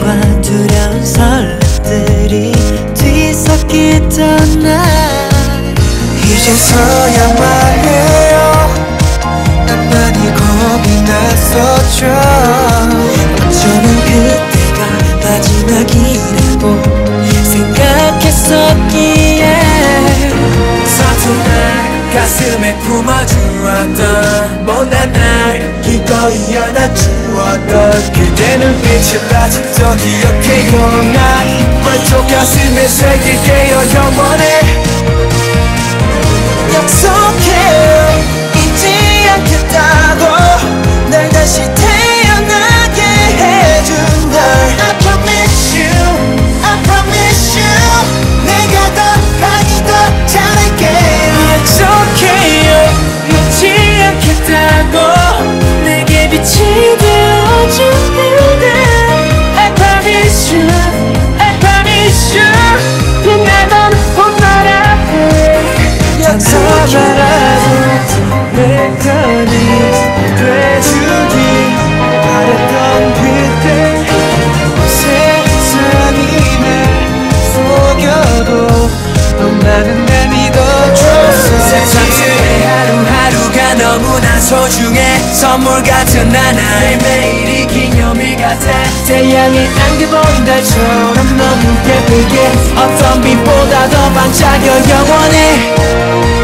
설렘과 두려운 설렘들이 뒤섞이던 날 이제서야 말해요. 난 많이 겁이 났었죠. 어쩌면 그때가 마지막이라고 생각했었기에 서툰한 가슴에 품어주었던 못난 날 기꺼이 안아주었던 그대 눈빛을 아직도 기억해요. 난 왼쪽 가슴에 새길게요 영원해. 약속해요 잊지 않겠다고 날 다시 태어나게 해준 날 I promise you I promise you 내가 더 많이 더 잘할게요. 약속해요 잊지 않겠다고 내게 빛이 되어준 그대 I promise you I promise you 빛나던 봄날 앞에 약속해요 내 편이 돼주길 바랬던 그때 세상이 날 속여도 넌 나는 날 믿어줬어. 세상에 하루하루가 너무나 소중해. 선물 같은 나 매일매일이 기념일 같아. 태양이 안개 보인 달처럼 너무 예쁘게 어떤 빛보다 더 반짝여 영원해.